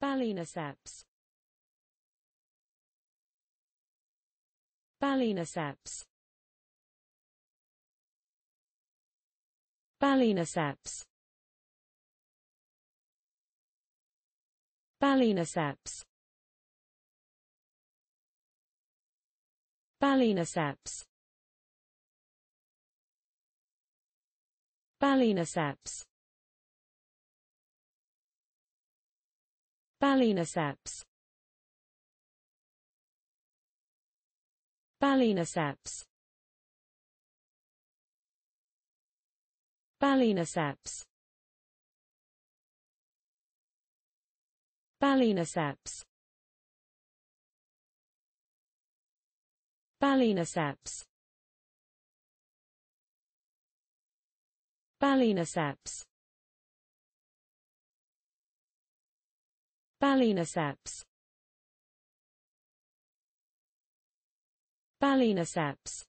Balaeniceps. Balaeniceps. Balaeniceps. Balaeniceps. Balaeniceps. Balaeniceps. Balaeniceps. Balaeniceps. Balaeniceps. Balaeniceps. Balaeniceps. Balaeniceps. Balaeniceps. Balaeniceps.